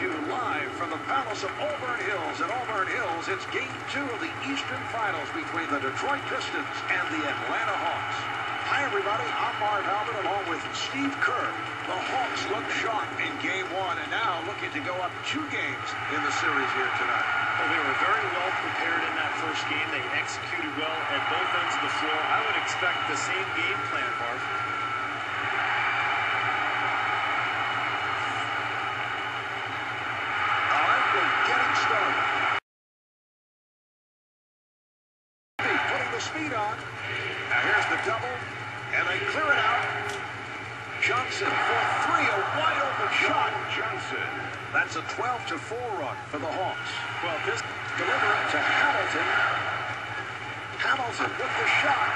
you live from the Palace of Auburn Hills. At Auburn Hills, it's Game 2 of the Eastern Finals between the Detroit Pistons and the Atlanta Hawks. Hi, everybody. I'm Marv Albert along with Steve Kirk. The Hawks looked sharp in Game 1 and now looking to go up 2 games in the series here tonight. Well, they were very well prepared in that first game. They executed well at both ends of the floor. I would expect the same game plan, Marv. Speed on. Now here's the double, and they clear it out. Johnson for 3, a wide open shot. Johnson. That's a 12-4 run for the Hawks. Well, this deliver it to Hamilton. Hamilton with the shot.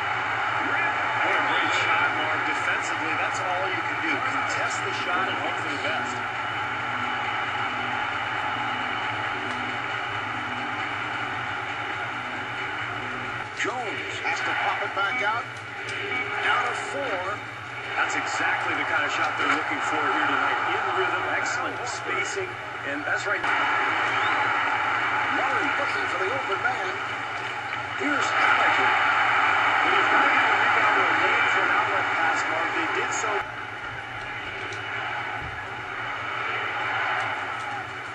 What a great shot, Marv. Defensively, that's all you can do. Contest the shot and hope for the best. Jones has to pop it back out. Down to 4. That's exactly the kind of shot they're looking for here tonight. In rhythm, excellent spacing, and that's right. Murray looking for the open man. Here's Hamilton. When you're finding a rebound or a lane for an outlet pass, Mark, they did so.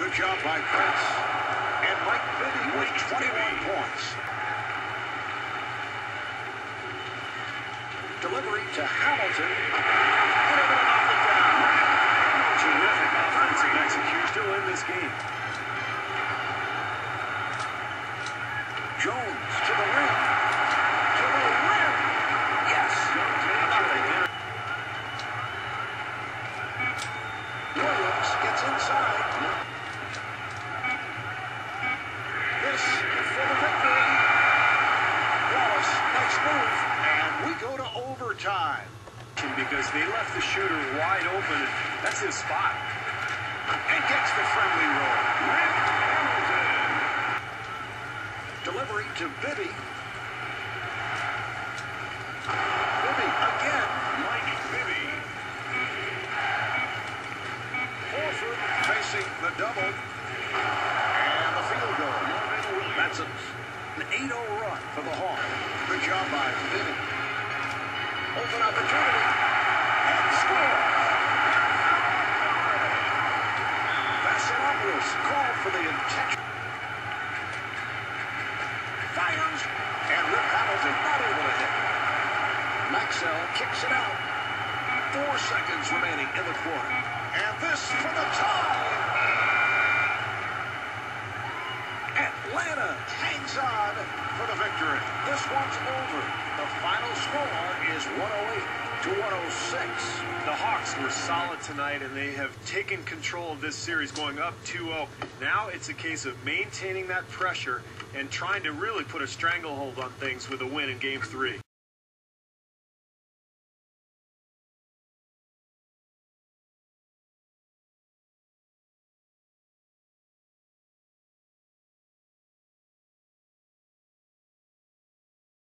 Good job by Prince. And Mike Bibby with 21 points. Delivery to Hamilton. Put it off the ground. Terrific offensive execution. Still in this game. Jones to the rim. To the rim. Yes. Williams gets inside. This for the victory. Wallace, nice move. And we go to overtime because they left the shooter wide open. That's his spot. And gets the friendly roll. Rip Hamilton. Delivery to Bibby. Bibby again. Mike Bibby. Horford facing the double. And the field goal. That's it. An 8-0 run for the Hawks. Good job by Bibby. Open opportunity. And score. Vassilopoulos called for the intention. Fires. And Rip Hamilton not able to hit. Maxiell kicks it out. 4 seconds remaining in the quarter. And this for the tie. Atlanta hangs on for the victory. This one's over. The final score is 108-106. The Hawks were solid tonight, and they have taken control of this series going up 2-0. Now it's a case of maintaining that pressure and trying to really put a stranglehold on things with a win in Game 3.